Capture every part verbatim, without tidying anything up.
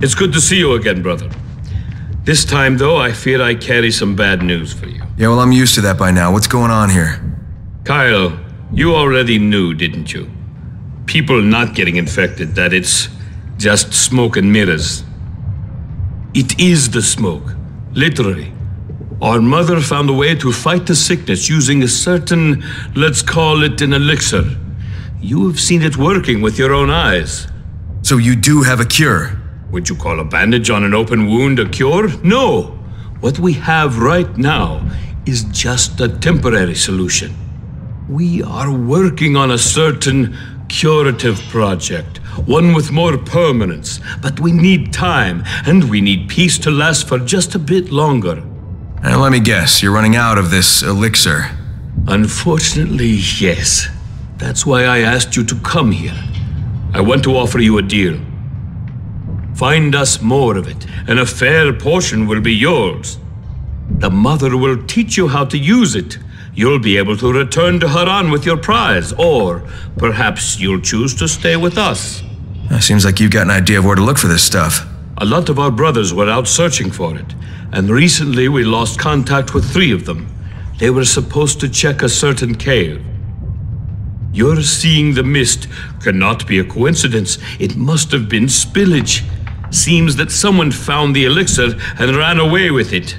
It's good to see you again, brother. This time, though, I fear I carry some bad news for you. Yeah, well, I'm used to that by now. What's going on here? Kyle, you already knew, didn't you? People not getting infected, that it's just smoke and mirrors. It is the smoke, literally. Our mother found a way to fight the sickness using a certain, let's call it an elixir. You have seen it working with your own eyes. So you do have a cure? Would you call a bandage on an open wound a cure? No! What we have right now is just a temporary solution. We are working on a certain curative project, one with more permanence, but we need time, and we need peace to last for just a bit longer. And let me guess, you're running out of this elixir. Unfortunately, yes. That's why I asked you to come here. I want to offer you a deal. Find us more of it, and a fair portion will be yours. The mother will teach you how to use it. You'll be able to return to Haran with your prize, or perhaps you'll choose to stay with us. It seems like you've got an idea of where to look for this stuff. A lot of our brothers were out searching for it, and recently we lost contact with three of them. They were supposed to check a certain cave. Your seeing the mist cannot be a coincidence. It must have been spillage. Seems that someone found the elixir and ran away with it.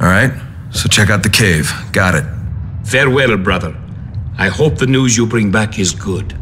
All right, so check out the cave. Got it. Farewell, brother. I hope the news you bring back is good.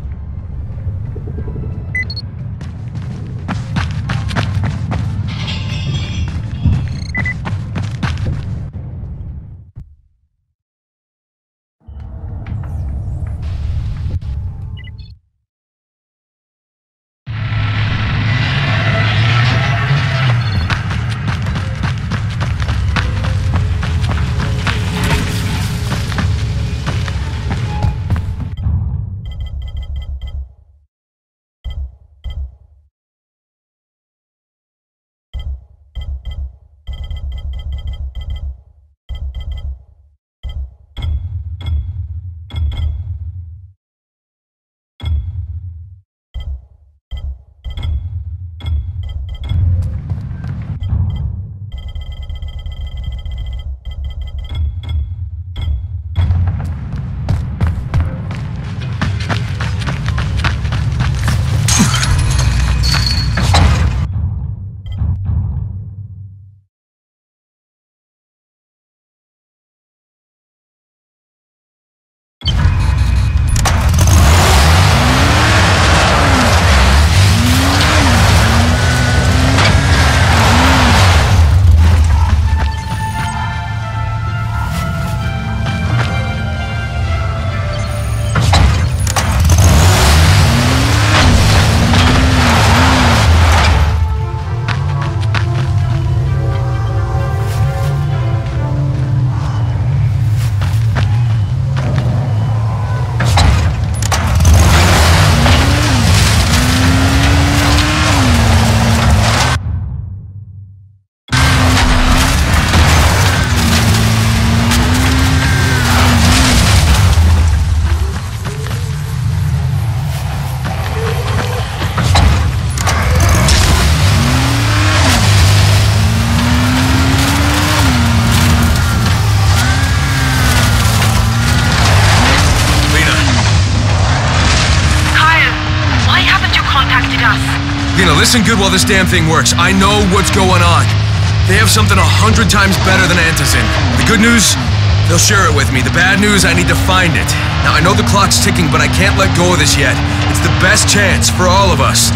Listen good while this damn thing works. I know what's going on. They have something a hundred times better than Antizin. The good news, they'll share it with me. The bad news, I need to find it. Now, I know the clock's ticking, but I can't let go of this yet. It's the best chance for all of us.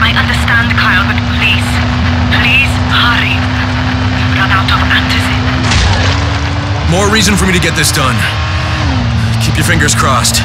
I understand, Kyle, but please, please hurry. We've run out of Antizin. More reason for me to get this done. Keep your fingers crossed.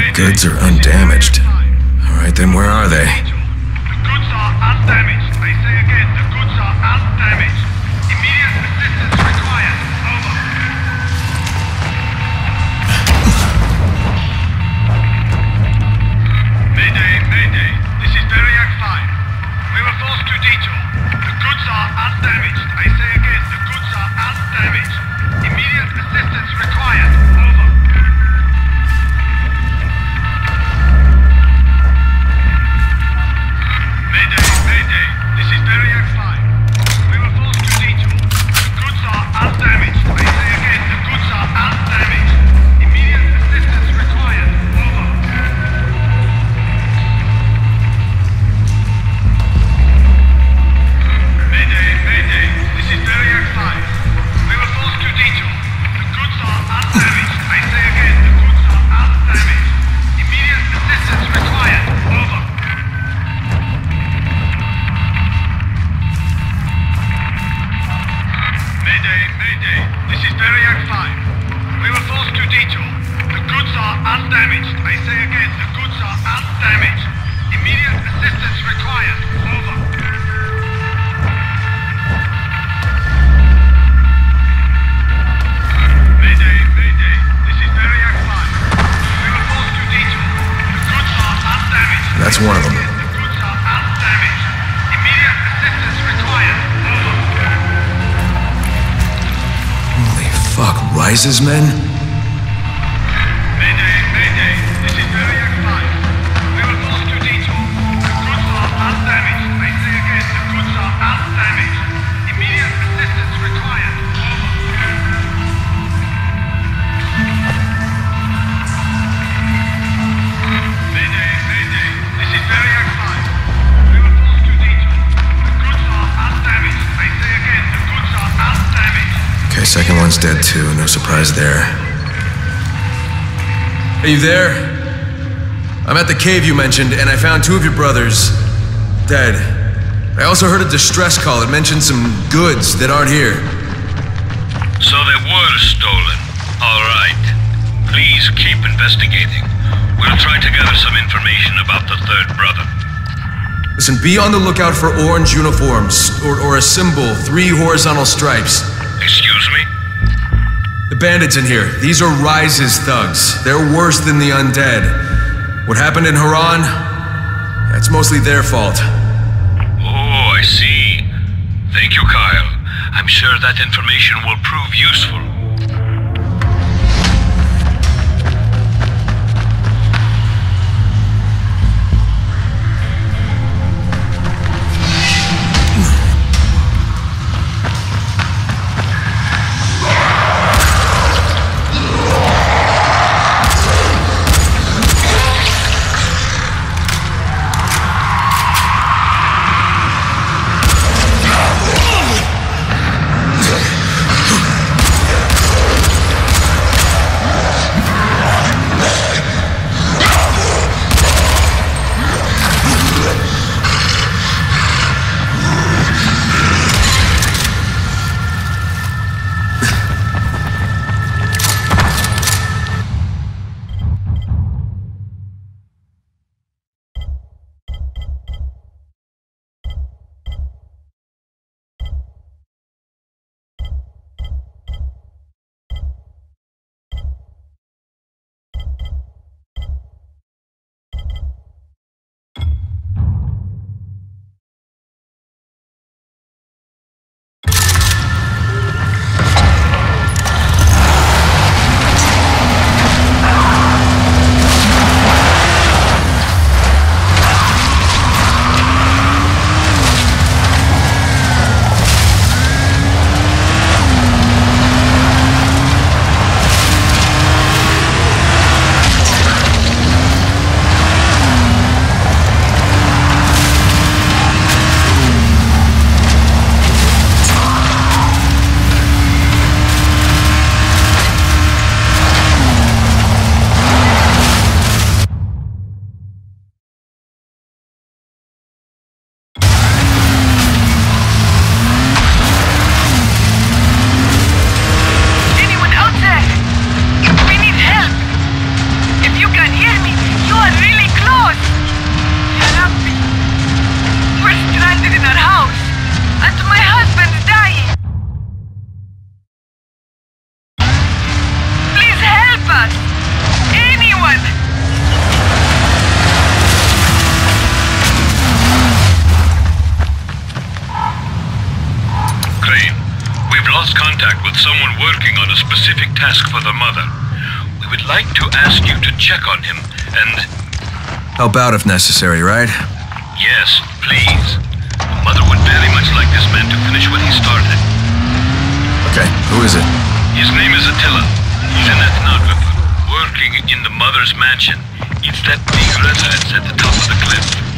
The goods are undamaged. Alright then, where are they? The goods are undamaged. I say again, the goods are undamaged. Immediate assistance required. Over. Mayday, mayday. This is Variac five. We were forced to detour. The goods are undamaged. I say again, the goods are undamaged. Immediate assistance required. Over. Rises, men? Mayday, mayday. This is Variac five. We were forced to detour. The goods are undamaged. I say again, the goods are undamaged. Immediate assistance required. Over. Mayday, mayday. This is Variac five. We were forced to detour. The goods are undamaged. I say again, the goods are undamaged. Okay, second one's dead too, no surprise there. Are you there? I'm at the cave you mentioned, and I found two of your brothers dead. I also heard a distress call. It mentioned some goods that aren't here. So they were stolen. All right. Please keep investigating. We'll try to gather some information about the third brother. Listen, be on the lookout for orange uniforms, or, or a symbol, three horizontal stripes. Excuse me? The bandits in here, these are Rises thugs. They're worse than the undead. What happened in Haran? That's mostly their fault. Oh, I see. Thank you, Kyle. I'm sure that information will prove useful. task for the mother. We would like to ask you to check on him and... help out if necessary, right? Yes, please. Mother would very much like this man to finish what he started. Okay, who is it? His name is Attila. He's an ethnographer, working in the mother's mansion. It's that big red house at the top of the cliff.